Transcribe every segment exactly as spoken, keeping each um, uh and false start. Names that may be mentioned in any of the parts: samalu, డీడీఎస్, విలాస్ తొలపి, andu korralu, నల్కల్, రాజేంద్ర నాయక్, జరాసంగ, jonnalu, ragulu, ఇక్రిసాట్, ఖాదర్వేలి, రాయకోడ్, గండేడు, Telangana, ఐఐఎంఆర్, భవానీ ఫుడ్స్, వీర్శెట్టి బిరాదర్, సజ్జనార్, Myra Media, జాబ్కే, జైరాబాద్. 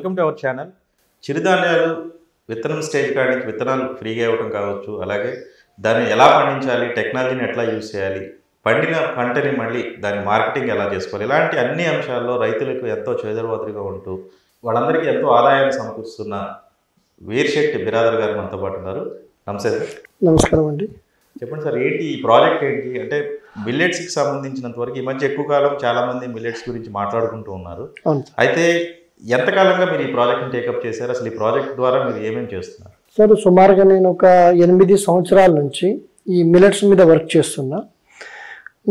Welcome to our channel. చిరుధాన్యాలు విత్తనం stage కాడికి విత్తనాలు ఫ్రీగా ఇవ్వడం కావచ్చు అలాగే దాన్ని ఎలా పండించాలి టెక్నాలజీని ఎట్లా యూస్ చేయాలి పండిన పంటని మళ్ళీ దాని మార్కెటింగ్ ఎలా చేసుకోవాలి ఇలాంటి అన్ని అంశాల్లో రైతులకు ఎంతో చేదోడువాదోడుగా ఉంటూ వాళ్ళందరికీ ఎంతో ఆదాయాన్ని సమకూరుస్తున్న వీర్శెట్టి బిరాదర్ గారు మనతో పాటు ఉన్నారు. నమస్తే సార్. నమస్కారం అండి. చెప్పండి సార్ ఏంటి ఈ ప్రాజెక్ట్ ఏంటి అంటే మిల్లెట్స్కి సంబంధించినంత వరకు ఈ మధ్య ఎక్కువ కాలం చాలామంది మిల్లెట్స్ గురించి మాట్లాడుకుంటూ ఉన్నారు. అయితే ఎంతకాలంగా మీరు ఈ ప్రాజెక్ట్ని టేకప్ చేశారు అసలు ఈ ప్రాజెక్ట్ ద్వారా మీరు ఏమేమి చేస్తున్నారు? సార్ సుమారుగా నేను ఒక ఎనిమిది సంవత్సరాల నుంచి ఈ మిల్లెట్స్ మీద వర్క్ చేస్తున్నా.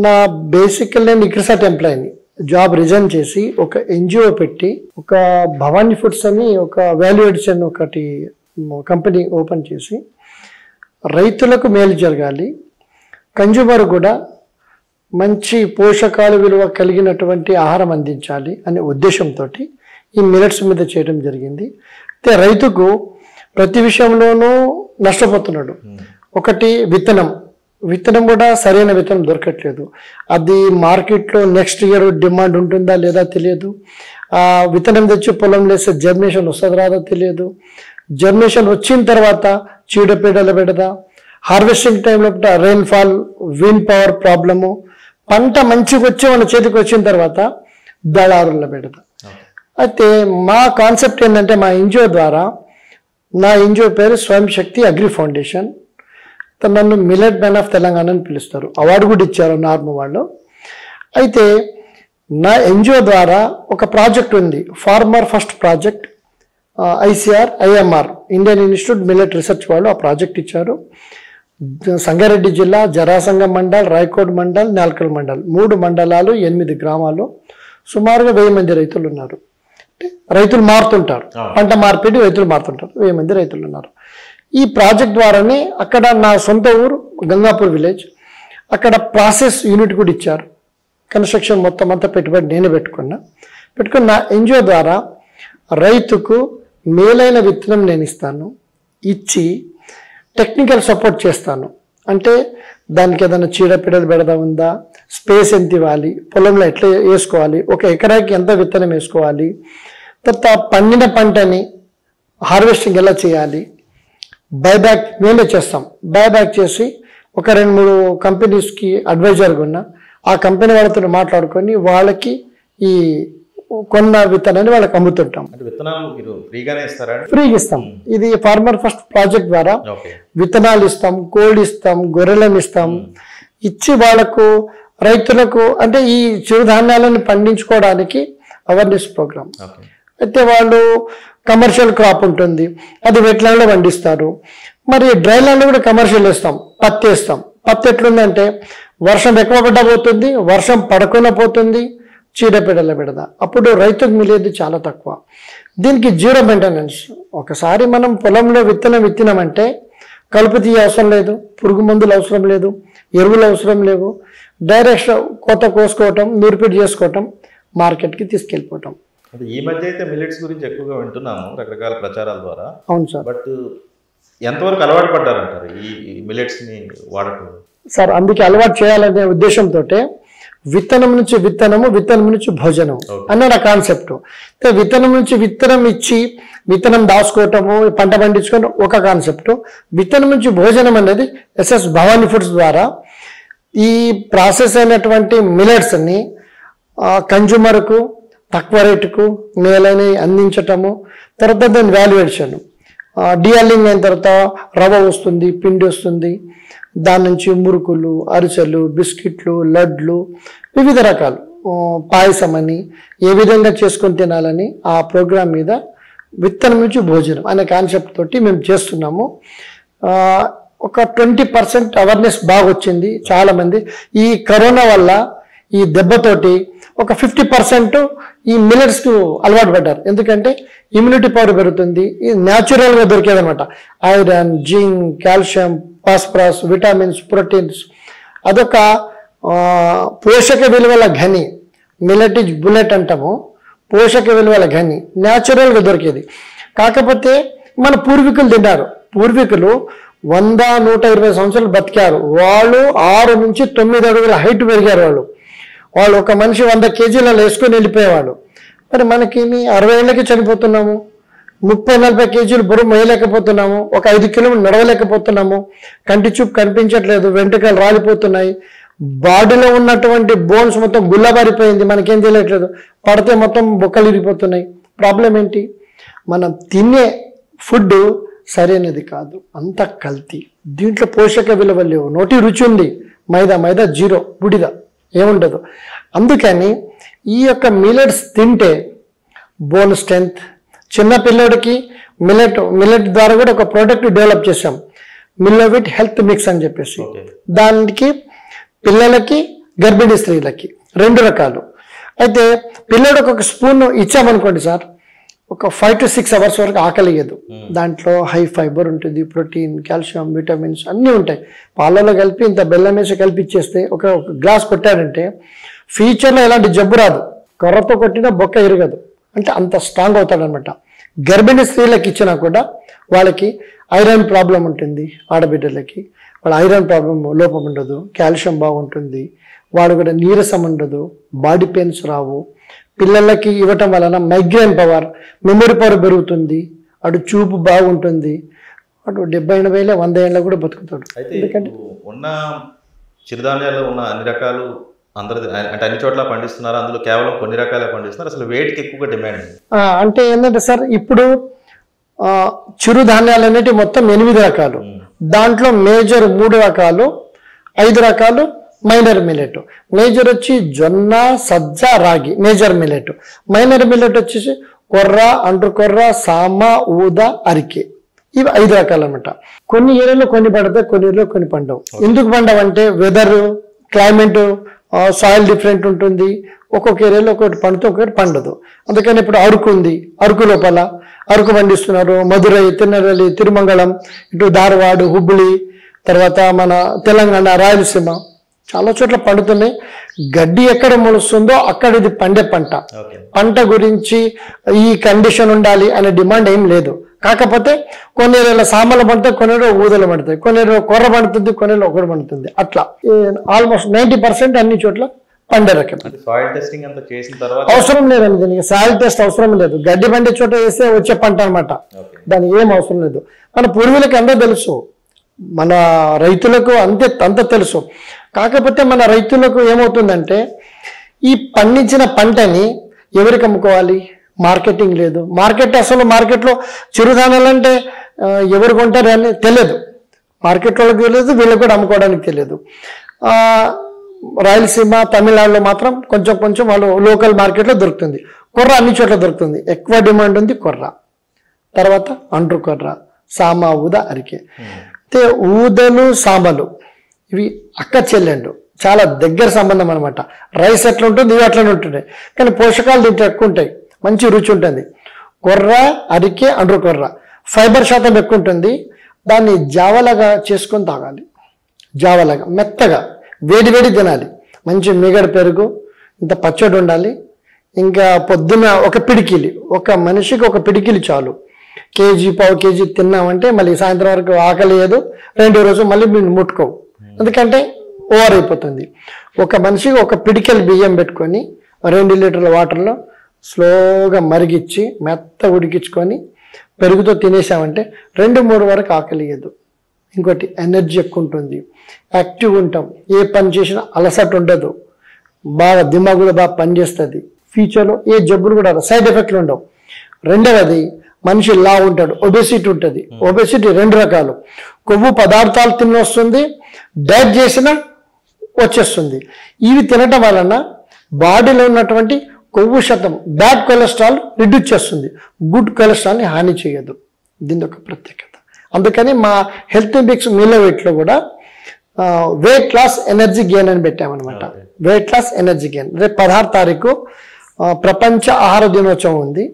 నా బేసికల్ నేను ఇక్రిసాట్ ఎంప్లాయీని జాబ్ రిజైన్ చేసి ఒక ఎన్జిఓ పెట్టి ఒక భవానీ ఫుడ్స్ అని ఒక వాల్యూ ఎడిషన్ ఒకటి కంపెనీ ఓపెన్ చేసి రైతులకు మేలు జరగాలి, కన్జ్యూమర్ కూడా మంచి పోషకాలు విలువ కలిగినటువంటి ఆహారం అందించాలి అనే ఉద్దేశంతో ఈ మిల్లెట్స్ మీద చేయడం జరిగింది. అయితే రైతుకు ప్రతి విషయంలోనూ నష్టపోతున్నాడు. ఒకటి విత్తనం, విత్తనం కూడా సరైన విత్తనం దొరకట్లేదు. అది మార్కెట్లో నెక్స్ట్ ఇయర్ డిమాండ్ ఉంటుందా లేదా తెలియదు. ఆ విత్తనం తెచ్చి పొలం లేస్తే జర్మినేషన్ వస్తుంది రాదా తెలియదు. జర్మినేషన్ వచ్చిన తర్వాత చీడపీడల పెడదా, హార్వెస్టింగ్ టైంలో రెయిన్ఫాల్, విండ్ పవర్ ప్రాబ్లము, పంట మంచిగా వచ్చి మన చేతికి వచ్చిన తర్వాత దళారుల పెడదా. అయితే మా కాన్సెప్ట్ ఏంటంటే మా ఎన్జిఓ ద్వారా, నా ఎన్జిఓ పేరు స్వయం శక్తి అగ్రి ఫౌండేషన్, నన్ను మిల్లెట్ మ్యాన్ ఆఫ్ తెలంగాణ అని పిలుస్తారు, అవార్డు కూడా ఇచ్చారు నార్మ వాళ్ళు. అయితే నా ఎన్జిఓ ద్వారా ఒక ప్రాజెక్ట్ ఉంది, farmer first project, ICR IMR Indian institute millet research వాళ్ళు ఆ ప్రాజెక్ట్ ఇచ్చారు. సంగారెడ్డి జిల్లా జరాసంగ మండల్, రాయకోడ్ మండల్, నల్కల్ మండల్ మూడు మండలాలు ఎనిమిది గ్రామాలు సుమారుగా వెయ్యి మంది రైతులు ఉన్నారు. రైతులు మారుతుంటారు, పంట మార్పిడి రైతులు మారుతుంటారు, వెయ్యి మంది రైతులు ఉన్నారు. ఈ ప్రాజెక్ట్ ద్వారానే అక్కడ నా సొంత ఊరు గంగాపూర్ విలేజ్ అక్కడ ప్రాసెస్ యూనిట్ కూడా ఇచ్చారు. కన్స్ట్రక్షన్ మొత్తం అంతా పెట్టుబడి నేనే పెట్టుకున్నా. పెట్టుకుని నా ఎన్జిఓ ద్వారా రైతుకు మేలైన విత్తనం నేను ఇస్తాను, ఇచ్చి టెక్నికల్ సపోర్ట్ చేస్తాను. అంటే దానికి ఏదైనా చీడపీడలు పెడదా ఉందా, స్పేస్ ఎంత ఇవ్వాలి, పొలంలో ఎట్లా వేసుకోవాలి, ఒక ఎకరాకి ఎంత విత్తనం వేసుకోవాలి, తర్వాత పండిన పంటని హార్వెస్టింగ్ ఎలా చేయాలి, బైబ్యాక్ మేమే చేస్తాం. బైబ్యాక్ చేసి ఒక రెండు మూడు కంపెనీస్కి అడ్వైజర్గా ఉన్న ఆ కంపెనీ వాళ్ళతో మాట్లాడుకొని వాళ్ళకి ఈ కొన్న విత్తనాన్ని వాళ్ళకి అమ్ముతుంటాం. ఫ్రీగా ఇస్తాం. ఇది ఫార్మర్ ఫస్ట్ ప్రాజెక్ట్ ద్వారా విత్తనాలు ఇస్తాం, కోళ్ళు ఇస్తాం, గొర్రెలను ఇస్తాం. ఇచ్చి వాళ్ళకు రైతులకు అంటే ఈ చిరుధాన్యాలను పండించుకోవడానికి అవేర్నెస్ ప్రోగ్రామ్. అయితే వాళ్ళు కమర్షియల్ క్రాప్ ఉంటుంది, అది వెట్లాండ్లో పండిస్తారు. మరి డ్రై ల్యాండ్లో కూడా కమర్షియల్ వేస్తాం, పత్తి వేస్తాం. పత్తి ఎట్లుందంటే వర్షం ఎక్కువ పడ్డ పోతుంది, వర్షం పడకుండా పోతుంది, చీడపీడల పెడదా. అప్పుడు రైతుకు మిగిలేది చాలా తక్కువ. దీనికి జీరో మెయింటెనెన్స్. ఒకసారి మనం పొలంలో విత్తనం విత్తినామంటే కలుపు తీయ అవసరం లేదు, పురుగు మందులు అవసరం లేదు, ఎరువులు అవసరం లేవు. డైరెక్ట్ కోత కోసుకోవటం, నూర్పిడి చేసుకోవటం, మార్కెట్కి తీసుకెళ్ళిపోవటం. ఈ మధ్య అయితే మిల్లెట్స్ గురించి ఎక్కువగా వింటున్నాము రకరకాల ప్రచారాల ద్వారా. అవును సార్. బట్ ఎంతవరకు అలవాటు పడ్డారంటారు ఈ మిల్లెట్స్ని వాడటం? సార్ అందుకే అలవాటు చేయాలనే ఉద్దేశంతో విత్తనం నుంచి విత్తనము, విత్తనం నుంచి భోజనం అన్న నా కాన్సెప్ట్. విత్తనం నుంచి విత్తనం ఇచ్చి విత్తనం దాచుకోవటము, పంట పండించుకోవడం ఒక కాన్సెప్ట్. విత్తనం నుంచి భోజనం అనేది ఎస్ఎస్ భవానీ ఫుడ్స్ ద్వారా ఈ ప్రాసెస్ అయినటువంటి మిల్లెట్స్ని కన్జ్యూమర్కు తక్కువ రేటుకు మేలని అందించటము. తర్వాత దాని వాల్యుయేషన్ డియాలింగ్ అయిన తర్వాత రవ్వ వస్తుంది, పిండి వస్తుంది, దాని నుంచి మురుకులు, అరిసెలు, బిస్కెట్లు, లడ్లు, వివిధ రకాలు పాయసం అని ఏ విధంగా చేసుకొని తినాలని ఆ ప్రోగ్రాం మీద విత్తనం నుంచి భోజనం అనే కాన్సెప్ట్ తోటి మేము చేస్తున్నాము. ఒక ట్వంటీ పర్సెంట్ అవేర్నెస్ బాగా వచ్చింది. చాలామంది ఈ కరోనా వల్ల ఈ దెబ్బతోటి ఒక ఫిఫ్టీ పర్సెంట్ ఈ మిల్లెట్స్కు అలవాటు పడ్డారు. ఎందుకంటే ఇమ్యూనిటీ పవర్ పెరుగుతుంది, ఇది న్యాచురల్గా దొరికేదనమాట. Iron, zinc, calcium, phosphorus, vitamins, proteins, అదొక పోషక విలువల ఘని. మిల్లెట్ ఇస్ బుల్లెట్ అంటాము, పోషక విలువల ఘని, న్యాచురల్గా దొరికేది. కాకపోతే మన పూర్వీకులు తిన్నారు, పూర్వీకులు వంద నూట ఇరవై సంవత్సరాలు బతికారు. వాళ్ళు ఆరు నుంచి తొమ్మిది అడుగుల హైట్ పెరిగారు. వాళ్ళు వాళ్ళు ఒక మనిషి వంద కేజీలలో వేసుకొని వెళ్ళిపోయేవాళ్ళు. మరి మనకి మీ అరవై ఏళ్ళకి చనిపోతున్నాము, ముప్పై నలభై కేజీలు బరువు మోయలేకపోతున్నాము, ఒక ఐదు కిలోమీటర్లు నడవలేకపోతున్నాము, కంటి చూపు కనిపించట్లేదు, వెంట్రుకలు రాలిపోతున్నాయి, బాడీలో ఉన్నటువంటి బోన్స్ మొత్తం గుల్లబారిపోయింది, మనకేం తెలియట్లేదు, పడితే మొత్తం బొక్కలు ఇరిగిపోతున్నాయి. ప్రాబ్లం ఏంటి? మనం తినే ఫుడ్ సరైనది కాదు, అంత కల్తీ. దీంట్లో పోషక విలువలు లేవు, నోటి రుచి ఉంది, మైదా మైదా జీరో, బుడిద ఏముండదు. అందుకని ఈ యొక్క మిల్లెట్స్ తింటే బోన్ స్ట్రెంగ్త్, చిన్న పిల్లడికి మిల్లెట్ మిల్లెట్ ద్వారా కూడా ఒక ప్రోడక్ట్ డెవలప్ చేసాం, మిల్లెట్ హెల్త్ మిక్స్ అని చెప్పేసి. దానికి పిల్లలకి, గర్భిణీ స్త్రీలకి రెండు రకాలు. అయితే పిల్లడికి ఒక స్పూన్ ఇచ్చామనుకోండి సార్, ఒక ఫైవ్ టు సిక్స్ అవర్స్ వరకు ఆకలియదు. దాంట్లో హై ఫైబర్ ఉంటుంది, ప్రోటీన్, కాల్షియం, విటమిన్స్ అన్నీ ఉంటాయి. పాలలో కలిపి ఇంత బెల్లం వేసి కలిపి ఇచ్చేస్తే ఒక గ్లాస్ కొట్టాడంటే ఫ్యూచర్లో ఎలాంటి జబ్బు రాదు, కర్రతో కొట్టినా బొక్క ఇరగదు, అంటే అంత స్ట్రాంగ్ అవుతాడనమాట. గర్భిణీ స్త్రీలకు ఇచ్చినా కూడా వాళ్ళకి ఐరన్ ప్రాబ్లం ఉంటుంది, ఆడబిడ్డలకి వాళ్ళ ఐరన్ ప్రాబ్లం లోపం ఉండదు, కాల్షియం బాగుంటుంది, వాడు కూడా నీరసం ఉండదు, బాడీ పెయిన్స్ రావు. పిల్లలకి ఇవ్వటం వలన మైగ్రేన్ పవర్, మెమరీ పవర్ పెరుగుతుంది, అటు చూపు బాగుంటుంది, అటు డెబ్బై ఎనభై ఏళ్ళ వంద ఏళ్ళ కూడా బతుకుతాడు. ఎందుకంటే ఉన్న చిరుధాన్యాల్లో ఉన్న అన్ని రకాలు అందరి అంటే అన్ని చోట్ల పండిస్తున్నారు, అందులో కేవలం కొన్ని రకాలే పండిస్తున్నారు. అసలు వెయిట్కి ఎక్కువగా డిమాండ్ అంటే ఏంటంటే సార్, ఇప్పుడు చిరుధాన్యాలు అనేవి మొత్తం ఎనిమిది రకాలు, దాంట్లో మేజర్ మూడు రకాలు, ఐదు రకాలు మైనర్ మిల్లెట్. మేజర్ వచ్చి జొన్న, సజ్జ, రాగి, మేజర్ మిల్లెట్. మైనర్ మిల్లెట్ వచ్చేసి కొర్ర, అండ్రు కొర్ర, సామ, ఊద, అరికే, ఇవి ఐదు రకాలు అనమాట. కొన్ని ఏరియాలో కొన్ని పడతాయి, కొన్ని ఏరియాలో కొన్ని పండవు. ఎందుకు పండవు అంటే వెదర్, క్లైమేట్, సాయిల్ డిఫరెంట్ ఉంటుంది. ఒక్కొక్క ఏరియాలో ఒకటి పండుతూ ఒకటి పండదు. అందుకని ఇప్పుడు అరుకు ఉంది, అరుకు లోపల అరుకు పండిస్తున్నారు, మధురై, తిరునెల్వేలి, తిరుమంగళం, ఇటు ధార్వాడ్, హుబ్లీ, తర్వాత మన తెలంగాణ రాయలసీమ చాలా చోట్ల పండుతున్నాయి. గడ్డి ఎక్కడ మొలుస్తుందో అక్కడ ఇది పండే పంట. పంట గురించి ఈ కండిషన్ ఉండాలి అనే డిమాండ్ ఏం లేదు. కాకపోతే కొన్ని ఏళ్ళ సామలు పడతాయి, కొన్ని ఊదలు పడతాయి, కొన్ని కొర్ర పండుతుంది, కొన్ని ఒకటి పండుతుంది. అట్లా ఆల్మోస్ట్ నైంటీ పర్సెంట్ అన్ని చోట్ల పండే రకం. అవసరం లేదండి దీనికి, సాయిల్ టెస్ట్ అవసరం లేదు. గడ్డి పండే చోట వేస్తే వచ్చే పంట అనమాట, దానికి ఏం అవసరం లేదు. మన పూర్వీలకు అందరూ తెలుసు, మన రైతులకు అంతే అంత తెలుసు. కాకపోతే మన రైతులకు ఏమవుతుందంటే ఈ పండించిన పంటని ఎవరికి అమ్ముకోవాలి? మార్కెటింగ్ లేదు. మార్కెట్ అసలు మార్కెట్లో చిరుధాన్యాలు అంటే ఎవరు కొంటారు అని తెలియదు, మార్కెట్ వాళ్ళకి తెలియదు, వీళ్ళకి కూడా అమ్ముకోవడానికి తెలియదు. రాయలసీమ, తమిళనాడులో మాత్రం కొంచెం కొంచెం వాళ్ళు లోకల్ మార్కెట్లో దొరుకుతుంది. కొర్ర అన్ని చోట్ల దొరుకుతుంది, ఎక్కువ డిమాండ్ ఉంది కొర్ర. తర్వాత అండ్రు కొర్ర, సామా, ఊద, అరికే. అయితే ఊదలు, సామలు ఇవి అక్క చెల్లెండు, చాలా దగ్గర సంబంధం అనమాట. రైస్ ఎట్లా ఉంటుంది, ఇవి అట్లనే ఉంటున్నాయి, కానీ పోషకాలు దీంట్లో ఎక్కువ ఉంటాయి, మంచి రుచి ఉంటుంది. కొర్ర, అరికే, అండ్రు కొర్ర ఫైబర్ శాతం ఎక్కువ ఉంటుంది. దాన్ని జావలాగా చేసుకొని తాగాలి, జావలాగా మెత్తగా వేడి వేడి తినాలి. మంచి మిగడు పెరుగు, ఇంత పచ్చడి ఉండాలి. ఇంకా పొద్దున ఒక పిడికిలి, ఒక మనిషికి ఒక పిడికిలి చాలు. కేజీ పావు కేజీ తిన్నామంటే మళ్ళీ సాయంత్రం వరకు ఆకలి లేదు, రెండో రోజు మళ్ళీ మీరు ముట్టుకోవు, ఎందుకంటే ఓవర్ అయిపోతుంది. ఒక మనిషికి ఒక పిడికెలు బియ్యం పెట్టుకొని రెండు లీటర్ల వాటర్లో స్లోగా మరిగిచ్చి మెత్త ఉడికించుకొని పెరుగుతో తినేసామంటే రెండు మూడు వరకు ఆకలి లేదు. ఇంకోటి ఎనర్జీ ఎక్కువ ఉంటుంది, యాక్టివ్ ఉంటాం, ఏ పని చేసినా అలసట ఉండదు, బాగా దిమాగ్ కూడా బాగా పనిచేస్తుంది. ఫ్యూచర్లో ఏ జబ్బులు కూడా సైడ్ ఎఫెక్ట్లు ఉండవు. రెండవది మనిషి లా ఉంటాడు, ఒబెసిటీ ఉంటుంది. ఒబెసిటీ రెండు రకాలు, కొవ్వు పదార్థాలు తినొస్తుంది, డైట్ చేసినా వచ్చేస్తుంది. ఇవి తినటం వలన బాడీలో ఉన్నటువంటి కొవ్వు శాతం, బ్యాడ్ కొలెస్ట్రాల్ రిడ్యూస్ చేస్తుంది, గుడ్ కొలెస్ట్రాల్ని హాని చేయదు. దీని ఒక ప్రత్యేకత. అందుకని మా హెల్త్ మిక్స్ మిల్లెట్లో కూడా వెయిట్ లాస్ ఎనర్జీ గెయిన్ అని పెట్టామన్నమాట. Weight loss energy gain. రేపు పదహారు తారీఖు ప్రపంచ ఆహార దినోత్సవం ఉంది.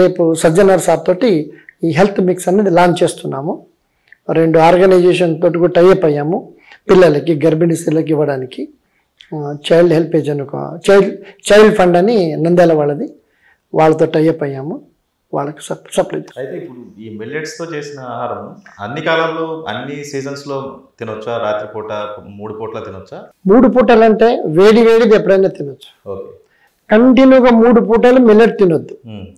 రేపు సజ్జనార్ సార్ తోటి ఈ హెల్త్ మిక్స్ అనేది లాంచ్ చేస్తున్నాము. రెండు ఆర్గనైజేషన్ తోటి కూడా టైఅప్ అయ్యాము, పిల్లలకి, గర్భిణీ స్త్రీలకి ఇవ్వడానికి. చైల్డ్ హెల్పేజ్ అని ఒక చైల్డ్ చైల్డ్ ఫండ్ అని నంద్యాల వాళ్ళది, వాళ్ళతో టైఅప్ అయ్యాము, వాళ్ళకి సప్లై. అయితే ఇప్పుడు ఈ మిల్లెట్స్ తో చేసిన ఆహారం అన్ని కాలంలో అన్ని సీజన్స్ లో తినొచ్చా? రాత్రి పూట మూడు పూటలా తినొచ్చా? మూడు పూటలంటే వేడి వేడిది ఎప్పుడైనా తినొచ్చు, కంటిన్యూగా మూడు పూటలు మిల్లెట్ తినొద్దు.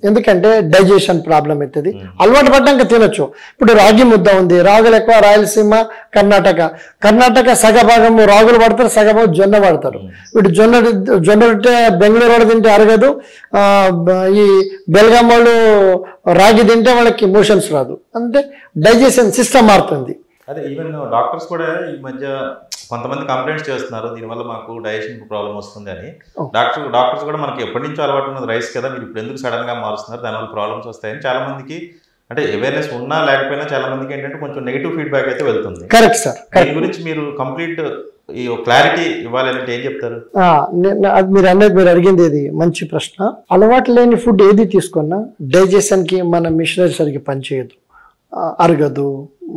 ఎందుకంటే డైజెషన్ ప్రాబ్లం అవుతుంది. అలవాటు పడ్డాక తినొచ్చు. ఇప్పుడు రాగి ముద్ద ఉంది, రాగులు ఎక్కువ రాయలసీమ కర్ణాటక. కర్ణాటక సగభాగం రాగులు పడతారు, సగభాగం జొన్న పడతారు. ఇప్పుడు జొన్న జొన్న తింటే బెంగళూరు వాళ్ళు తింటే అరగదు, ఈ బెల్గాం వాళ్ళు రాగి తింటే వాళ్ళకి మోషన్స్ రాదు. అంటే డైజెషన్ సిస్టమ్ మారుతుంది. అదే ఈవెన్ డాక్టర్స్ కూడా ఈ మధ్య కొంతమంది కంప్లైంట్స్ చేస్తున్నారు, దీనివల్ల మాకు డైజెషన్ ప్రాబ్లం వస్తుంది అని. డాక్టర్ డాక్టర్స్ కూడా మనకి ఎప్పటి నుంచో అలవాటు ఉన్నది రైస్ కదా, మీరు ఇప్పుడు ఎందుకు సడన్ గా మారుస్తున్నారు, దానివల్ల ప్రాబ్లమ్స్ వస్తాయని చాలా మందికి, అంటే అవేర్నెస్ ఉన్నా లేకపోయినా చాలా మందికి ఏంటంటే కొంచెం నెగిటివ్ ఫీడ్బ్యాక్ అయితే వెళ్తుంది. Correct sir. దీని గురించి మీరు కంప్లీట్ క్లారిటీ ఇవ్వాలంటే ఏం చెప్తారు? మీరు అనేది మీరు అడిగింది ఏది మంచి ప్రశ్న. అలవాటు లేని ఫుడ్ ఏది తీసుకున్నా డైజెషన్ కి మన మిషనరీ సరిగ్గా పనిచేయదు, అరగదు,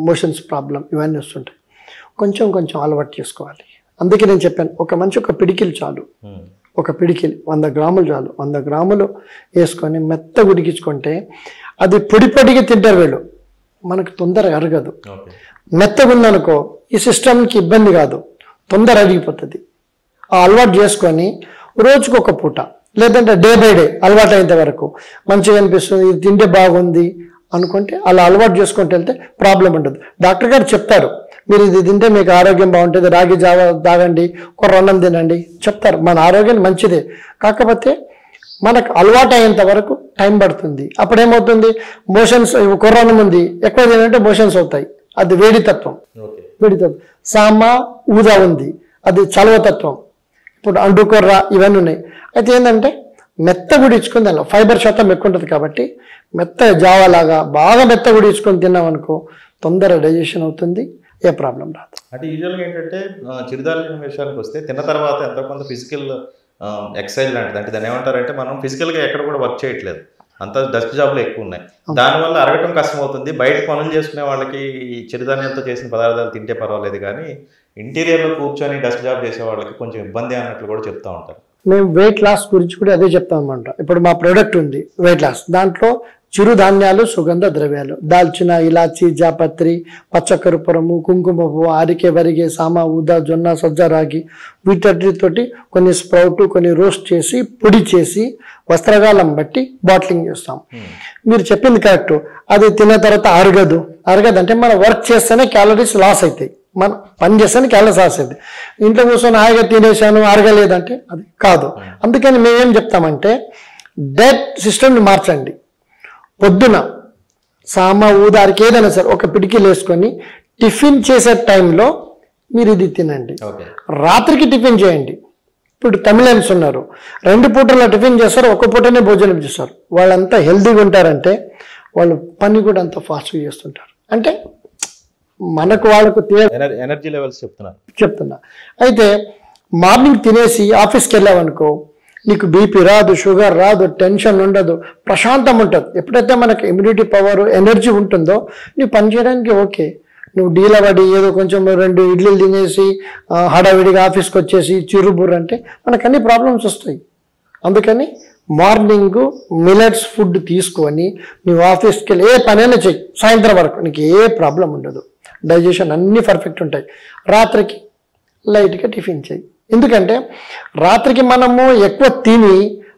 మోషన్స్ ప్రాబ్లం ఇవన్నీ వస్తుంటాయి. కొంచెం కొంచెం అలవాటు చేసుకోవాలి. అందుకే నేను చెప్పాను ఒక మంచి ఒక పిడికిలు చాలు, ఒక పిడికిలు వంద గ్రాములు చాలు. వంద గ్రాములు వేసుకొని మెత్త ఉడికించుకుంటే అది పొడి పొడిగా తింటారు వీళ్ళు, మనకు తొందరగా అరగదు. మెత్తగా ఉందనుకో ఈ సిస్టమ్కి ఇబ్బంది కాదు, తొందర అరిగిపోతుంది. ఆ అలవాటు చేసుకొని రోజుకు ఒక పూట లేదంటే డే బై డే అలవాటు అయ్యేంత వరకు మంచిగా అనిపిస్తుంది, ఇది తింటే బాగుంది అనుకుంటే అలా అలవాటు చేసుకుంటూ వెళ్తే ప్రాబ్లం ఉండదు. డాక్టర్ గారు చెప్తారు మీరు ఇది తింటే మీకు ఆరోగ్యం బాగుంటుంది, రాగి జావ తాగండి, కొర్రన్నం తినండి చెప్తారు. మన ఆరోగ్యం మంచిదే, కాకపోతే మనకు అలవాటు అయ్యేంత వరకు టైం పడుతుంది. అప్పుడేమవుతుంది మోషన్స్, కొర్రన్నం ఉంది ఎక్కువ తినంటే మోషన్స్ అవుతాయి, అది వేడితత్వం. వేడితత్వం సామా ఊదా ఉంది, అది చలవతత్వం. ఇప్పుడు అండు కొర్ర ఇవన్నీ ఉన్నాయి. అయితే ఏంటంటే మెత్త గుడించుకుని దానిలో ఫైబర్ శాతం ఎక్కువ ఉంటుంది కాబట్టి మెత్త జావలాగా బాగా మెత్త గుడించుకొని తిన్నాం అనుకో తొందరగా డైజెషన్ అవుతుంది, ఏ ప్రాబ్లం రాదు. అంటే యూజువల్గా ఏంటంటే చిరుధాన్యాల తినే విషయానికి వస్తే తిన్న తర్వాత ఎంతో కొంత ఫిజికల్ ఎక్సర్సైజ్ లాంటిది, అంటే దాన్ని ఏమంటారంటే మనం ఫిజికల్గా ఎక్కడ కూడా వర్క్ చేయట్లేదు, అంత డస్ట్ జాబులు ఎక్కువ ఉన్నాయి, దానివల్ల అరగటం కష్టం అవుతుంది. బయట పనులు చేసుకునే వాళ్ళకి చిరుధాన్యంతో చేసిన పదార్థాలు తింటే పర్వాలేదు, కానీ ఇంటీరియర్లో కూర్చొని డస్ట్ జాబ్ చేసే వాళ్ళకి కొంచెం ఇబ్బంది అన్నట్లు కూడా చెప్తూ ఉంటారు. మేము వెయిట్ లాస్ గురించి కూడా అదే చెప్తాం అనమాట. ఇప్పుడు మా ప్రోడక్ట్ ఉంది వెయిట్ లాస్, దాంట్లో చిరుధాన్యాలు, సుగంధ ద్రవ్యాలు, దాల్చిన, ఇలాచి, జాపత్రి, పచ్చకర్పూరము, కుంకుమ పువ్వు, ఆరికే, వరిగే, సామా, ఊదా, జొన్న, సజ్జ, రాగి వీటన్నిటితోటి కొన్ని స్ప్రౌట్ కొన్ని రోస్ట్ చేసి పొడి చేసి వస్త్రకాలం బట్టి బాటిలింగ్ చేస్తాం. మీరు చెప్పింది కరెక్ట్, అది తిన్న తర్వాత అరగదు. అరగదు అంటే మనం వర్క్ చేస్తేనే క్యాలరీస్ లాస్ అవుతాయి, మనం పని చేస్తాను క్యాలరీస్ లాస్ అవుతుంది. ఇంట్లో కూర్చొని హాయిగా తినేసాను అరగలేదంటే అది కాదు. అందుకని మేమేం చెప్తామంటే డైట్ సిస్టమ్ని మార్చండి. పొద్దున సామా ఊదారికి ఏదైనా సరే ఒక పిడికిలు వేసుకొని టిఫిన్ చేసే టైంలో మీరు ఇది తినండి. రాత్రికి టిఫిన్ చేయండి. ఇప్పుడు తమిళన్స్ ఉన్నారు రెండు పూటల టిఫిన్ చేస్తారు, ఒక పూటనే భోజనం చేస్తారు. వాళ్ళంతా హెల్తీగా ఉంటారంటే వాళ్ళు పని కూడా అంత ఫాస్ట్గా చేస్తుంటారు. అంటే మనకు వాళ్ళకు ఎనర్జీ లెవెల్స్ చెప్తున్నా చెప్తున్నా అయితే మార్నింగ్ తినేసి ఆఫీస్కి వెళ్ళామనుకో నీకు బీపీ రాదు, షుగర్ రాదు, టెన్షన్ ఉండదు, ప్రశాంతం ఉంటుంది. ఎప్పుడైతే మనకు ఇమ్యూనిటీ పవర్ ఎనర్జీ ఉంటుందో నువ్వు పనిచేయడానికి ఓకే. నువ్వు డీల పడి ఏదో కొంచెం రెండు ఇడ్లీలు తినేసి హడావిడిగా ఆఫీస్కి వచ్చేసి చిరుబుర్ర అంటే మనకు అన్ని ప్రాబ్లమ్స్ వస్తాయి. అందుకని మార్నింగ్ మిల్లెట్స్ ఫుడ్ తీసుకొని నువ్వు ఆఫీస్కి వెళ్ళి ఏ పనైనా చెయ్యి, సాయంత్రం వరకు నీకు ఏ ప్రాబ్లం ఉండదు, డైజెషన్ అన్నీ పర్ఫెక్ట్ ఉంటాయి. రాత్రికి లైట్గా టిఫిన్ చేయి. ఎందుకంటే రాత్రికి మనము ఎక్కువ తిని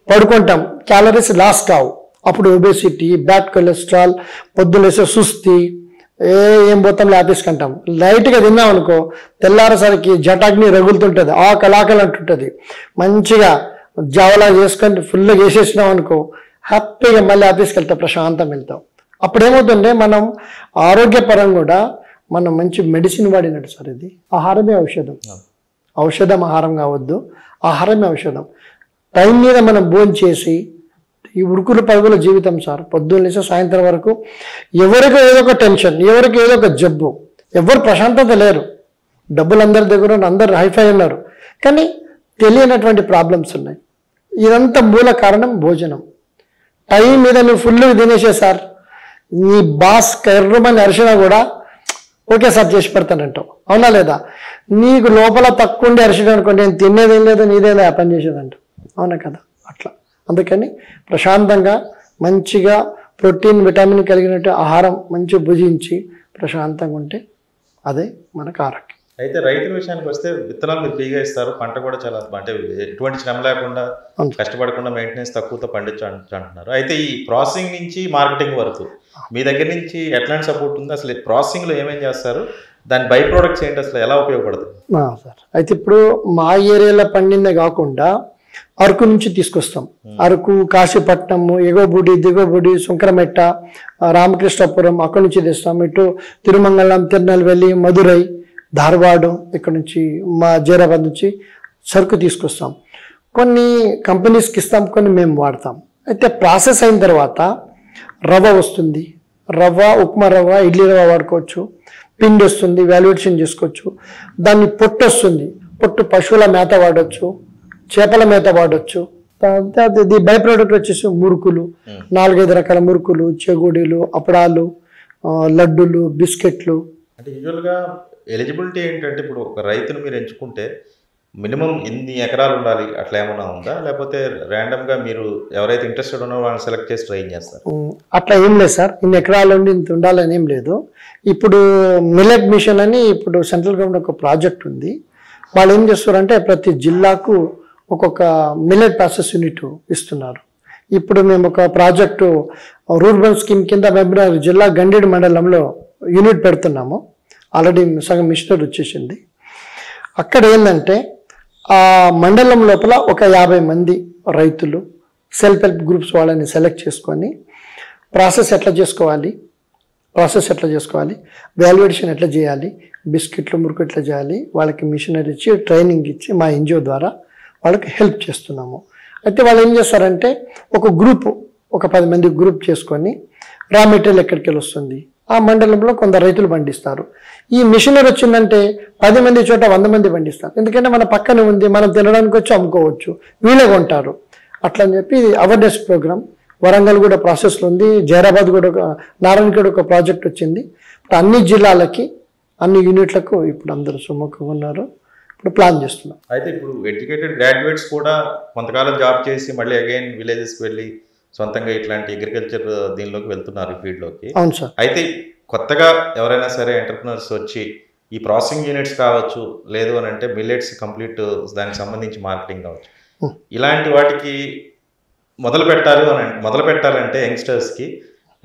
పడుకుంటాం, క్యాలరీస్ లాస్ కావు. అప్పుడు ఒబేసిటీ, బ్యాడ్ కొలెస్ట్రాల్, పొద్దున వేసే సుస్తి, ఏ ఏం పోతాం ఆఫీస్కి అంటాం. లైట్గా తిన్నాం అనుకో తెల్లారేసరికి జటాగ్ని రగులుతుంటుంది, ఆ కళాకళ అంటుంటుంది. మంచిగా జావలా చేసుకొని ఫుల్గా వేసేసినాం అనుకో హ్యాపీగా మళ్ళీ ఆఫీస్కి వెళ్తాం, ప్రశాంతం వెళ్తాం. అప్పుడేమవుతుంటే మనం ఆరోగ్యపరంగా కూడా మనం మంచి మెడిసిన్ వాడినట్టు. సార్ ఇది ఆహారమే ఔషధం, ఔషధం ఆహారం కావద్దు, ఆహారమే ఔషధం. టైం మీద మనం భోజనం చేసి ఈ ఉరుకుల పరుగుల జీవితం సార్, పొద్దున్న లేచి సాయంత్రం వరకు ఎవరికి ఏదో ఒక టెన్షన్, ఎవరికి ఏదో ఒక జబ్బు, ఎవరు ప్రశాంతత లేరు. డబ్బులు అందరి దగ్గర అందరు హైఫై ఉన్నారు, కానీ తెలియనటువంటి ప్రాబ్లమ్స్ ఉన్నాయి. ఇదంతా మూల కారణం భోజనం. టైం మీద నువ్వు ఫుల్గా తినేసే సార్, నీ బాస్ కర్రమని అరిచినా కూడా ఓకే సార్ చేసి పెడతానంటావు, అవునా లేదా? నీకు లోపల తక్కువ ఉండి అరిచడం అనుకోండి, నేను తినేదేం లేదు నీదేదో పని చేసేదంట, అవునా కదా? అట్లా అందుకని ప్రశాంతంగా మంచిగా ప్రోటీన్, విటమిన్ కలిగినట్టు ఆహారం మంచి భుజించి ప్రశాంతంగా ఉంటే అదే మనకు ఆరోగ్యం. అయితే రైతుల విషయానికి వస్తే విత్తనాలు మీరు ఫ్రీగా ఇస్తారు, పంట కూడా చాలా అంటే ఎటువంటి శ్రమ లేకుండా కష్టపడకుండా మెయింటెనెన్స్ తక్కువతో పండించండి అంటున్నారు. అయితే ఈ ప్రాసెసింగ్ నుంచి మార్కెటింగ్ వరకు మీ దగ్గర నుంచి ఎట్లాంటి సపోర్ట్ ఉంది? అసలు ప్రాసెసింగ్లో ఏమేం చేస్తారు? దాని బై ప్రోడక్ట్స్ ఏంటి? అసలు ఎలా ఉపయోగపడుతుంది సార్? అయితే ఇప్పుడు మా ఏరియాలో పండిందే కాకుండా అరకు నుంచి తీసుకొస్తాం. అరకు, కాశీపట్నము, ఎగోబూడి, దిగోబూడి, శంకరమెట్ట, రామకృష్ణపురం అక్కడి నుంచి తెస్తాం. ఇటు తిరుమంగళం, తిరునెల్వేలి, మధురై, ధార్వాడ ఇక్కడ నుంచి, మా జైరాబాద్ నుంచి సరుకు తీసుకొస్తాం. కొన్ని కంపెనీస్కి ఇస్తాం, కొన్ని మేము వాడతాం. అయితే ప్రాసెస్ అయిన తర్వాత రవ్వ వస్తుంది. రవ్వ, ఉప్మా రవ్వ, ఇడ్లీ రవ్వ వాడుకోవచ్చు. పిండి వస్తుంది, వాల్యుయేషన్ చేసుకోవచ్చు. దాన్ని పొట్టు వస్తుంది, పొట్టు పశువుల మేత వాడవచ్చు, చేపల మేత వాడవచ్చు. ది బై ప్రోడక్ట్ వచ్చేసి మురుకులు, నాలుగైదు రకాల మురుకులు, చెగుడీలు, అప్పడాలు, లడ్డూలు, బిస్కెట్లు. అంటే యూజువల్గా ఎలిజిబిలిటీ ఏంటంటే ఇప్పుడు ఒక రైతును మీరు ఎంచుకుంటే మినిమం ఇన్ని ఎకరాలు ఉండాలి అట్లా ఏమైనా ఉందా, లేకపోతే ర్యాండమ్గా మీరు ఎవరైతే ఇంట్రెస్టెడ్ ఉన్నారో వాళ్ళని సెలెక్ట్ చేసి ట్రైన్ చేస్తారు? అట్లా ఏం లేదు సార్, ఇన్ని ఎకరాలు ఉండి ఇంత ఉండాలని ఏం లేదు. ఇప్పుడు మిల్లెట్ మిషన్ అని ఇప్పుడు సెంట్రల్ గవర్నమెంట్ ఒక ప్రాజెక్ట్ ఉంది. వాళ్ళు ఏం చేస్తారంటే ప్రతి జిల్లాకు ఒక్కొక్క మిల్లెట్ ప్రాసెస్ యూనిట్ ఇస్తున్నారు. ఇప్పుడు మేము ఒక ప్రాజెక్టు రూరల్ స్కీమ్ కింద మహబూబ్నగర్ జిల్లా గండేడు మండలంలో యూనిట్ పెడుతున్నాము. ఆల్రెడీ సగం మిషనరీ వచ్చేసింది. అక్కడ ఏంటంటే ఆ మండలం లోపల ఒక యాభై మంది రైతులు, సెల్ఫ్ హెల్ప్ గ్రూప్స్ వాళ్ళని సెలెక్ట్ చేసుకొని ప్రాసెస్ ఎట్లా చేసుకోవాలి, ప్రాసెస్ ఎట్లా చేసుకోవాలి, వాల్యుయేషన్ ఎట్లా చేయాలి, బిస్కెట్లు మురుకు ఎట్లా చేయాలి, వాళ్ళకి మిషనరీ ఇచ్చి ట్రైనింగ్ ఇచ్చి మా ఎన్జిఓ ద్వారా వాళ్ళకి హెల్ప్ చేస్తున్నాము. అయితే వాళ్ళు ఏం చేస్తారంటే ఒక గ్రూపు, ఒక పది మంది గ్రూప్ చేసుకొని రా మెటీరియల్ ఎక్కడికి వెళ్ళి వస్తుంది ఆ మండలంలో కొందరు రైతులు పండిస్తారు. ఈ మిషనరీ వచ్చిందంటే పది మంది చోట వంద మంది పండిస్తారు. ఎందుకంటే మన పక్కన ఉంది, మనం తినడానికి వచ్చి అమ్ముకోవచ్చు, వీళ్ళే కొంటారు. అట్లా అని చెప్పి ఇది అవేర్నెస్ ప్రోగ్రామ్. వరంగల్ కూడా ప్రాసెస్లో ఉంది, జైరాబాద్ కూడా, నారాయణ కూడా ఒక ప్రాజెక్ట్ వచ్చింది. ఇప్పుడు అన్ని జిల్లాలకి అన్ని యూనిట్లకు ఇప్పుడు అందరూ సుముఖంగా ఉన్నారు, ఇప్పుడు ప్లాన్ చేస్తున్నాం. అయితే ఇప్పుడు ఎడ్యుకేటెడ్ గ్రాడ్యుయేట్స్ కూడా కొంతకాలం జాబ్ చేసి మళ్ళీ అగైన్ విలేజెస్కి వెళ్ళి సొంతంగా ఇట్లాంటి అగ్రికల్చర్ దీనిలోకి వెళ్తున్నారు, ఫీల్డ్లోకి. అవును సార్. అయితే కొత్తగా ఎవరైనా సరే ఎంటర్ప్రినర్స్ వచ్చి ఈ ప్రాసెసింగ్ యూనిట్స్ కావచ్చు, లేదు అని అంటే మిల్లెట్స్ కంప్లీట్ దానికి సంబంధించి మార్కెటింగ్ కావచ్చు, ఇలాంటి వాటికి మొదలు పెట్టాలి అని మొదలు పెట్టాలంటే యంగ్స్టర్స్కి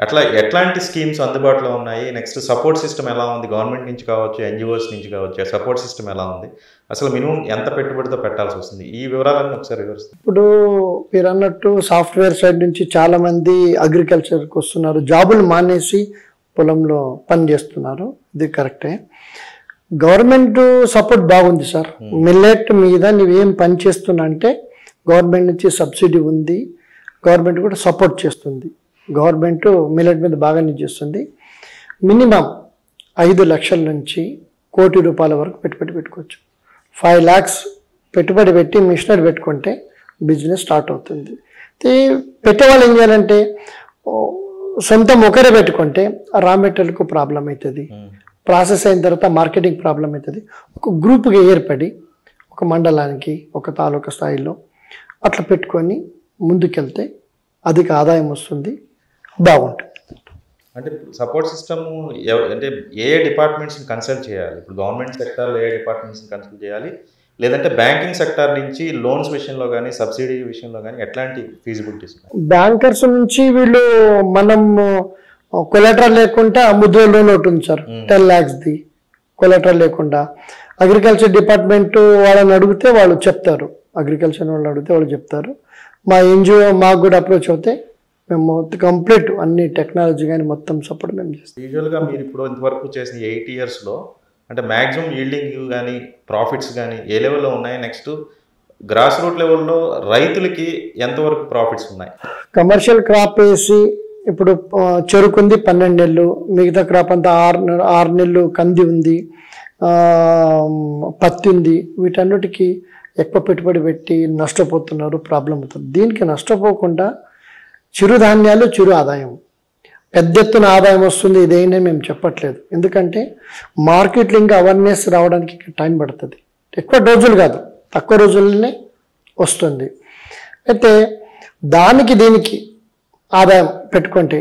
అట్లా ఎట్లాంటి స్కీమ్స్ అందుబాటులో ఉన్నాయి? నెక్స్ట్ సపోర్ట్ సిస్టమ్ ఎలా ఉంది? గవర్నమెంట్ నుంచి కావచ్చు, ఎన్జిఓస్ నుంచి కావచ్చు, సపోర్ట్ సిస్టమ్ ఎలా ఉంది? అసలు మినిమం ఎంత పెట్టుబడితో పెట్టాల్సి వస్తుంది? ఈ వివరాలన్నీ ఒకసారి వివరిస్తాను. ఇప్పుడు మీరు అన్నట్టు సాఫ్ట్వేర్ సైడ్ నుంచి చాలామంది అగ్రికల్చర్కి వస్తున్నారు, జాబులు మానేసి పొలంలో పని చేస్తున్నారు. ఇది కరెక్టే. గవర్నమెంట్ సపోర్ట్ బాగుంది సార్. మిల్లెట్ మీద నువ్వేం పని చేస్తున్నా అంటే గవర్నమెంట్ నుంచి సబ్సిడీ ఉంది, గవర్నమెంట్ కూడా సపోర్ట్ చేస్తుంది. గవర్నమెంట్ మిల్లెట్ మీద బాగానే చేస్తుంది. మినిమం ఐదు లక్షల నుంచి కోటి రూపాయల వరకు పెట్టుబడి పెట్టుకోవచ్చు. ఫైవ్ ల్యాక్స్ పెట్టుబడి పెట్టి మిషనరీ పెట్టుకుంటే బిజినెస్ స్టార్ట్ అవుతుంది. పెట్టేవాళ్ళు ఏం చేయాలంటే సొంతం ఒకరే పెట్టుకుంటే రా మెటీరియల్కు ప్రాబ్లం అవుతుంది, ప్రాసెస్ అయిన తర్వాత మార్కెటింగ్ ప్రాబ్లం అవుతుంది. ఒక గ్రూప్గా ఏర్పడి ఒక మండలానికి, ఒక తాలూకా స్థాయిలో అట్లా పెట్టుకొని ముందుకెళ్తే అధిక ఆదాయం వస్తుంది, బాగుంటుంది. అంటే సపోర్ట్ సిస్టమ్ అంటే ఏ డిపార్ట్మెంట్స్ని కన్సల్ట్ చేయాలి? ఇప్పుడు గవర్నమెంట్ సెక్టార్లో ఏ డిపార్ట్మెంట్స్ని కన్సల్ట్ చేయాలి? లేదంటే బ్యాంకింగ్ సెక్టార్ నుంచి లోన్స్ విషయంలో కానీ, సబ్సిడీ విషయంలో కానీ ఎట్లాంటి ఫీజిబిలిటీస్? బ్యాంకర్స్ నుంచి వీళ్ళు మనం కొలాటరల్ లేకుండా ముద్ర లోన్ ఒకటి ఉంది సార్, టెన్ ల్యాక్స్ది కొలాటరల్ లేకుండా. అగ్రికల్చర్ డిపార్ట్మెంట్ వాళ్ళని అడిగితే వాళ్ళు చెప్తారు, అగ్రికల్చర్ వాళ్ళని అడిగితే వాళ్ళు చెప్తారు. మా ఎన్జిఓ మాకు కూడా అప్రోచ్ అవుతే మేము కంప్లీట్ అన్ని టెక్నాలజీ కానీ మొత్తం సపోర్ట్ మేము చేస్తాం. యూజువల్గా మీరు ఇప్పుడు ఇంతవరకు చేసిన ఎయిట్ ఇయర్స్లో అంటే మ్యాక్సిమం ఈల్డింగ్ కానీ, ప్రాఫిట్స్ కానీ ఏ లెవెల్లో ఉన్నాయి? నెక్స్ట్ గ్రాస్ రూట్ లెవెల్లో రైతులకి ఎంతవరకు ప్రాఫిట్స్ ఉన్నాయి? కమర్షియల్ క్రాప్ వేసి ఇప్పుడు చెరుకుంది పన్నెండు నెలలు, మిగతా క్రాప్ అంతా ఆరు ఆరు నెలలు కంది ఉంది, పత్తి ఉంది. వీటన్నిటికీ ఎక్కువ పెట్టుబడి పెట్టి నష్టపోతున్నారు, ప్రాబ్లం అవుతుంది. దీనికి నష్టపోకుండా చిరుధాన్యాలు చిరు ఆదాయం, పెద్ద ఎత్తున ఆదాయం వస్తుంది ఇదేనే మేము చెప్పట్లేదు. ఎందుకంటే మార్కెట్లో ఇంకా అవేర్నెస్ రావడానికి టైం పడుతుంది, ఎక్కువ రోజులు కాదు, తక్కువ రోజుల్లోనే వస్తుంది. అయితే దానికి దీనికి ఆదాయం పెట్టుకుంటే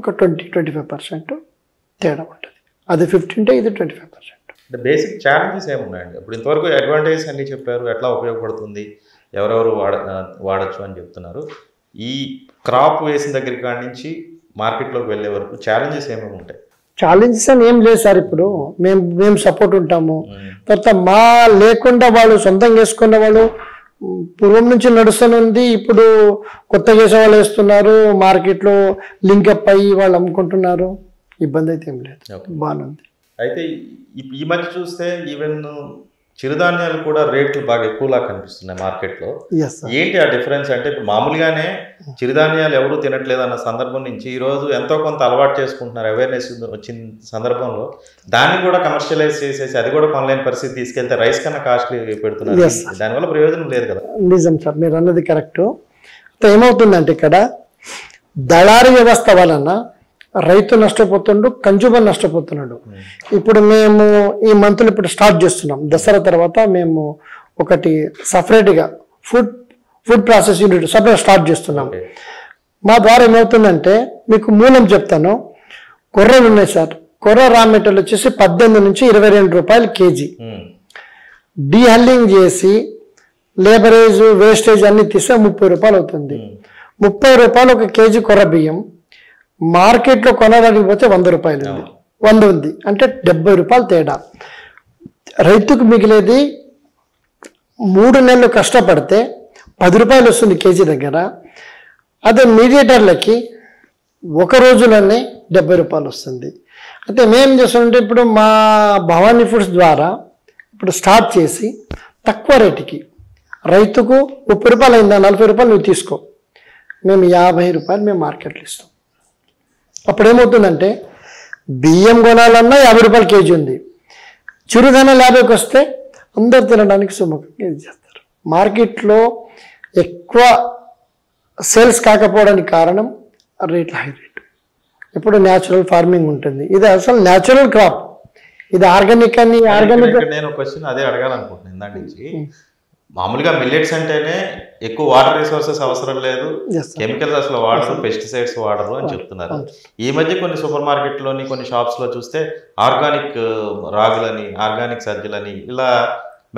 ఒక ట్వంటీ ట్వంటీ ఫైవ్ పర్సెంట్ తేడా ఉంటుంది. అది ఫిఫ్టీ ఉంటే ఇది twenty five percent. The basic challenges are the advantages and each player at La Opioportundi, Yavaro Wadachuan Jeptunaru. E crop waste in the Griganinchi, market look well ever. Challenges are challenges and aimless are pro, name support untamo. But the ma lekunda valu, something esconda valu, Puruminchen Nadusanundi, Pudu, Kotagesa Lestunaro, market low, link up by Valam Contunaro, Ibanda Timlet. I think if you much to say, even Chiradanial could a rate to Bagakula countries in the market law. Yes, sir. Eight are different and Mamuliane, Chiradanial, Euru Tenetla and Sandarbon in Chiros, Antokon Talvaches Kunta awareness in Sandarbon law. Then you go to commercialize, I go to online pursuit, this can the rice can a costly paper to yes, then all prevention later. Listen, sir, may run the character. The amount in Anticada Dalari was Tavalana. Right on Nastapotundu, consumer Nastapotundu. You put a memo, a monthly put start justinum, the Saratavata memo, Okati, Safrediga, food, food process unit, separate start justinum. Mabara Motunante, Mikumunam Jeptano, Corre Nesat, Corra Rametal Chesi, Padan and Chirvarian Rupal K G. Dehalling J C, laborage, wastage, and it is a Mupurupalotundi. Mupurupalo K G Corabium. Market lo konalani pote one hundred రూపాయలు ఉంది one hundred ఉంది అంటే seventy రూపాయలు తేడా రైతుకు మిగిలేది మూడు నెలలు కష్టపడితే ten రూపాయలు వస్తుంది కేజీ దగ్గర అదే మీడియేటర్లకి ఒక రోజులోనే seventy రూపాయలు వస్తుంది అంటే మేము చేస్తుంటే ఇప్పుడు మా భవాని ఫుడ్స్ ద్వారా ఇప్పుడు స్టార్ట్ చేసి తక్కువ రేటుకి రైతుకు ముప్పై రూపాయలు అయినా నలభై రూపాయలు నువ్వు తీసుకో మేము యాభై రూపాయలు మేము మార్కెట్ లో ఇస్తాం అప్పుడేమవుతుందంటే బియ్యం కొనాలన్నా fifty రూపాయలు కేజీ ఉంది చిరుధాన్యం fifty కి వస్తే అందరూ తినడానికి సుముఖంగా చేస్తారు మార్కెట్లో ఎక్కువ సేల్స్ కాకపోవడానికి కారణం రేట్ హై రేట్ ఇప్పుడు నేచురల్ ఫార్మింగ్ ఉంటుంది ఇది అసలు నేచురల్ క్రాప్ ఇది ఆర్గానిక్ అని ఆర్గానిక్ నేను ఒక క్వశ్చన్ అదే అడగాలనుకుంటున్నాను ఇందాక నుంచి మామూలుగా మిల్లెట్స్ అంటేనే ఎక్కువ వాటర్ రిసోర్సెస్ అవసరం లేదు కెమికల్స్ అసలు వాడరు పెస్టిసైడ్స్ వాడరు అని చెప్తున్నారు ఈ మధ్య కొన్ని సూపర్ మార్కెట్ లోని కొన్ని షాప్స్ లో చూస్తే ఆర్గానిక్ రాగులని ఆర్గానిక్ సజ్జలని ఇలా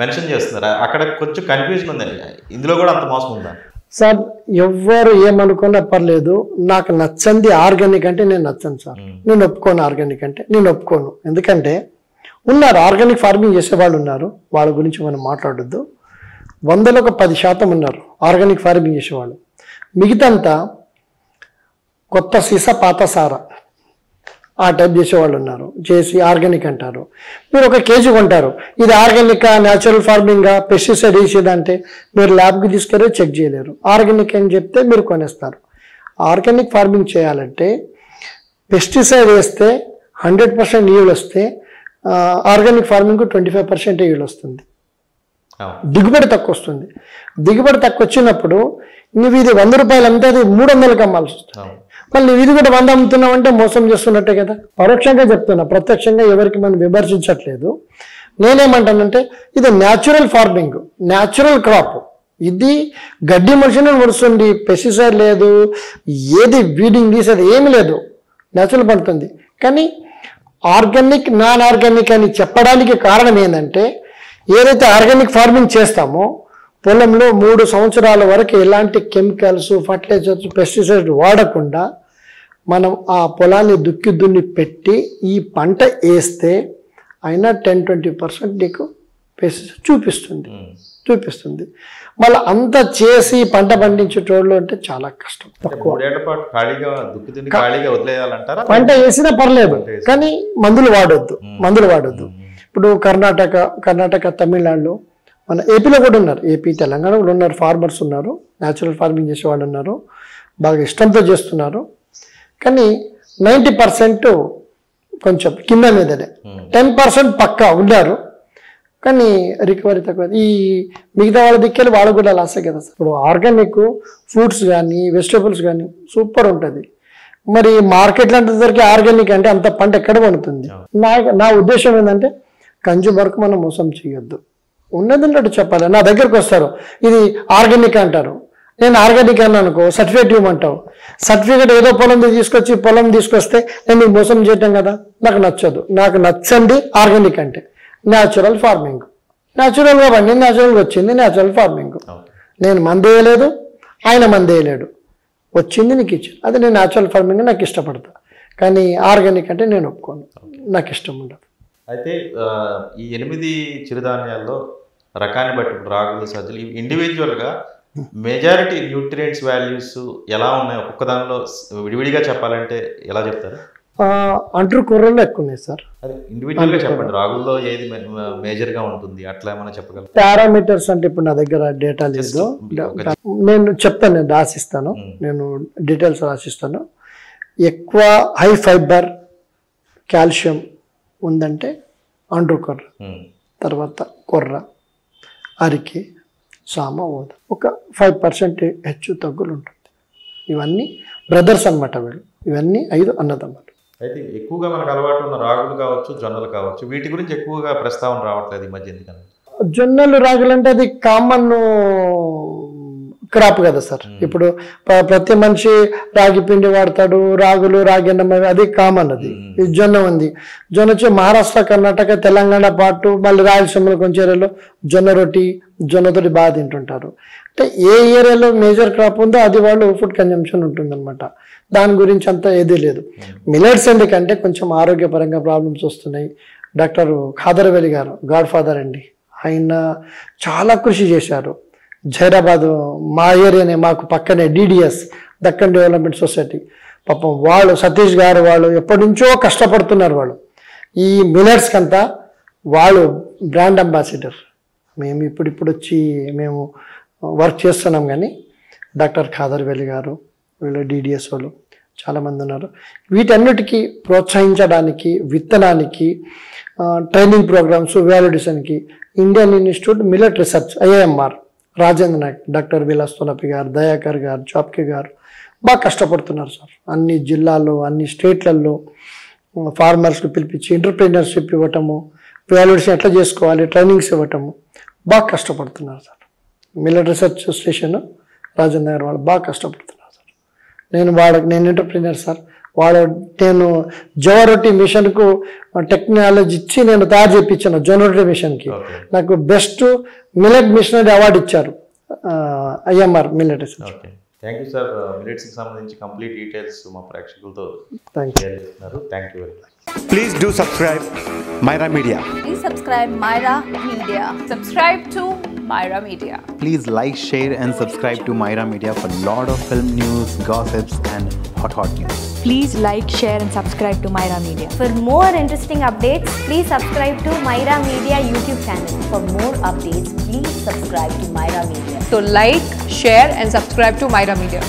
మెన్షన్ చేస్తున్నారు అక్కడ కొంచెం కన్ఫ్యూజన్ ఉందండి ఇందులో కూడా అంత మోసం ఉందా సార్ ఎవ్వరు ఏమనుకున్నా పర్లేదు నాకు నచ్చింది ఆర్గానిక్ అంటే నేను నచ్చను సార్ నేను ఒప్పుకోను ఆర్గానిక్ అంటే నేను ఒప్పుకోను ఎందుకంటే ఉన్నారు ఆర్గానిక్ ఫార్మింగ్ చేసేవాళ్ళు ఉన్నారు వాళ్ళ గురించి మనం మాట్లాడొద్దు వందలకు పది శాతం ఉన్నారు ఆర్గానిక్ ఫార్మింగ్ చేసేవాళ్ళు మిగతాంతా కొత్త సీస పాత సారా ఆ టైప్ చేసేవాళ్ళు ఉన్నారు చేసి ఆర్గానిక్ అంటారు మీరు ఒక కేజీ కొంటారు ఇది ఆర్గానికా న్యాచురల్ ఫార్మింగా పెస్టిసైడ్ వేసేదంటే మీరు ల్యాబ్కి తీసుకెళ్ళి చెక్ చేయలేరు ఆర్గానిక్ అని చెప్తే మీరు కొనేస్తారు ఆర్గానిక్ ఫార్మింగ్ చేయాలంటే పెస్టిసైడ్ వేస్తే హండ్రెడ్ పర్సెంట్ ఈవులు వస్తే ఆర్గానిక్ ఫార్మింగ్కు ట్వంటీ ఫైవ్ పర్సెంట్ ఈవులు వస్తుంది దిగుబడి తక్కువ వస్తుంది దిగుబడి తక్కువ వచ్చినప్పుడు నువ్వు ఇది వంద రూపాయలు అమ్మితే అది మూడు వందలకి అమ్మాల్సి వస్తుంది మళ్ళీ నువ్వు ఇది కూడా వంద అమ్ముతున్నావు అంటే మోసం చేస్తున్నట్టే కదా పరోక్షంగా చెప్తున్నా ప్రత్యక్షంగా ఎవరికి మనం విమర్శించట్లేదు నేనేమంటానంటే ఇది న్యాచురల్ ఫార్మింగ్ న్యాచురల్ క్రాప్ ఇది గడ్డి మనుషులు వస్తుంది పెస్టిసైడ్ లేదు ఏది వీడింగ్ తీసేది ఏమి లేదు న్యాచురల్ పండుతుంది కానీ ఆర్గానిక్ నాన్ ఆర్గానిక్ అని చెప్పడానికి కారణం ఏంటంటే ఏదైతే ఆర్గానిక్ ఫార్మింగ్ చేస్తామో పొలంలో మూడు సంవత్సరాల వరకు ఎలాంటి కెమికల్స్ ఫర్టిలైజర్స్ పెస్టిసైడ్స్ వాడకుండా మనం ఆ పొలాన్ని దుక్కి దున్ని పెట్టి ఈ పంట వేస్తే అయినా టెన్ ట్వంటీ పర్సెంట్ నీకు పెస్టిసైడ్ చూపిస్తుంది చూపిస్తుంది మళ్ళీ అంతా చేసి పంట పండించేటోళ్ళు అంటే చాలా కష్టం తక్కువ పంట వేసినా పర్లేదు కానీ మందులు వాడొద్దు మందులు వాడొద్దు ఇప్పుడు కర్ణాటక కర్ణాటక తమిళనాడులో మన ఏపీలో కూడా ఉన్నారు ఏపీ తెలంగాణ కూడా ఉన్నారు ఫార్మర్స్ ఉన్నారు న్యాచురల్ ఫార్మింగ్ చేసేవాళ్ళు ఉన్నారు బాగా ఇష్టంతో చేస్తున్నారు కానీ నైంటీ పర్సెంట్ కొంచెం కింద మీదనే టెన్ పర్సెంట్ పక్కా ఉన్నారు కానీ రికవరీ తక్కువ ఈ మిగతా వాళ్ళ దిక్కేలు వాళ్ళు కూడా లాసే కదా ఇప్పుడు ఆర్గానిక్ ఫ్రూట్స్ కానీ వెజిటేబుల్స్ కానీ సూపర్ ఉంటుంది మరి మార్కెట్లో అంతసరికి ఆర్గానిక్ అంటే అంత పంట ఎక్కడ పండుతుంది నా నా ఉద్దేశం ఏంటంటే కన్జ్యూమర్కు మనం మోసం చేయొద్దు ఉన్నదంటే చెప్పాలి నా దగ్గరకు వస్తారు ఇది ఆర్గానిక్ అంటారు నేను ఆర్గానిక్ అన్నా అనుకో సర్టిఫికేట్ ఇవ్వమంటావు సర్టిఫికేట్ ఏదో పొలం తీసుకొచ్చి పొలం తీసుకొస్తే నేను మోసం చేయటం కదా నాకు నచ్చదు నాకు నచ్చండి ఆర్గానిక్ అంటే natural farming. Natural ga vandi, natural vachindi, natural farming. Nenu mandeyaledu, ayana mandeyaledu. Vachindi niki ichadu. Adi nenu natural farming naaku ishtapadta. Kani organic ante nenu oppukonu. Naaku ishtam undadu. Aithe ee ఎనిమిది చిరుధాన్యాల్లో రకాన్ని బట్టి రాగులు సజ్జలు individual గా majority nutrients values ఎలా ఉన్నాయి ఒక్కొక్క దానిలో విడివిడిగా చెప్పాలంటే ఎలా చెప్తారు? అంటూ కూరల్లో ఎక్కువ ఉన్నాయి సార్. అది ఇండివిడ్యువల్గా చెప్పండి, రాగుల్లో ఏది మేజర్గా ఉంటుంది అట్లా ఏమైనా చెప్పగలరు? పారామీటర్స్ అంటే ఇప్పుడు నా దగ్గర డేటా లేదు, నేను చెప్తాను, నేను రాసిస్తాను, నేను డీటెయిల్స్ రాసిస్తాను. ఎక్కువ హై ఫైబర్ కాల్షియం ఉందంటే అండ్రు కొర్ర, తర్వాత కొర్ర, అరికి, సామ, ఓద ఒక ఫైవ్ పర్సెంట్ హెచ్చు తగ్గులు ఉంటుంది. ఇవన్నీ బ్రదర్స్ అనమాట వీళ్ళు, ఇవన్నీ ఐదు అన్నదమ్ములు. అయితే ఎక్కువగా మనకు అలవాటు ఉన్న రాగులు కావచ్చు, జొన్నలు కావచ్చు, వీటి గురించి ఎక్కువగా ప్రస్తావన రావట్లేదు ఈ మధ్య. జొన్నలు రాగులు అంటే అది కామన్ క్రాప్ కదా సార్. ఇప్పుడు ప్రతి మనిషి రాగి పిండి వాడతాడు, రాగులు రాగిన్నమే అది కామన్. అది జొన్న ఉంది, జొన్న వచ్చి మహారాష్ట్ర, కర్ణాటక, తెలంగాణ పాటు మళ్ళీ రాయలసీమలో కొంచెంలో జొన్న రొట్టి, జొన్నతోటి బాగా తింటుంటారు. అంటే ఏ ఏరియాలో మేజర్ క్రాప్ ఉందో అది వాళ్ళు ఫుడ్ కన్జంప్షన్ ఉంటుందన్నమాట. దాని గురించి అంతా ఏదీ లేదు. మిలెట్స్ ఎందుకంటే కొంచెం ఆరోగ్యపరంగా ప్రాబ్లమ్స్ వస్తున్నాయి. డాక్టర్ ఖాదర్వేలి గారు గాడ్ ఫాదర్ అండి, ఆయన చాలా కృషి చేశారు. జైరాబాద్ మా ఏరియానే, మాకు పక్కనే డీడీఎస్ దక్కన్ డెవలప్మెంట్ సొసైటీ, పాపం వాళ్ళు సతీష్ గారు వాళ్ళు ఎప్పటి నుంచో కష్టపడుతున్నారు. వాళ్ళు ఈ మిలెట్స్ కంతా వాళ్ళు బ్రాండ్ అంబాసిడర్. మేము ఇప్పుడిప్పుడు వచ్చి మేము వర్క్ చేస్తున్నాం, కానీ డాక్టర్ ఖాదర్వేలి గారు వీళ్ళు డీడీఎస్ వాళ్ళు చాలామంది ఉన్నారు. వీటన్నిటికీ ప్రోత్సహించడానికి, విత్తనానికి, ట్రైనింగ్ ప్రోగ్రామ్స్, వ్యాలిడేషన్కి Indian institute millet research ఐఐఎంఆర్, రాజేంద్ర నాయక్, doctor విలాస్ తొలపి garu, Dayakar గారు, జాబ్కే గారు బాగా కష్టపడుతున్నారు సార్. అన్ని జిల్లాల్లో, అన్ని స్టేట్లలో ఫార్మర్స్కి పిలిపించి ఎంటర్ప్రీనర్షిప్ ఇవ్వటము, వ్యాలిడేషన్ ఎట్లా చేసుకోవాలి, ట్రైనింగ్స్ ఇవ్వటము బాగా కష్టపడుతున్నారు sir. Millet research station Rajendra గారు వాళ్ళు బాగా కష్టపడుతున్నారు సార్. నేను వాడ నేను ఎంటర్ప్రీనర్ సార్. వాడు నేను జొన్న రొట్టి మిషన్కు టెక్నాలజీ ఇచ్చి నేను తయారు చేయించాను. జొన్న రొట్టి మిషన్కి నాకు బెస్ట్ మిల్లెట్ మిషనరీ అవార్డు ఇచ్చారు IMR millet research. Thank you sir. మిల్లెట్స్కి సంబంధించి కంప్లీట్ డీటెయిల్స్ మా ప్రేక్షకులతో షేర్ చేస్తున్నారు. Thank you very much. Please do subscribe Myra Media. Please subscribe Myra Media. Subscribe to Myra Media. Please like, share and subscribe to Myra Media for lot of film news, gossips and hot hot news. Please like, share and subscribe to Myra Media. For more interesting updates, please subscribe to Myra Media YouTube channel. For more updates, please subscribe to Myra Media. So like, share and subscribe to Myra Media.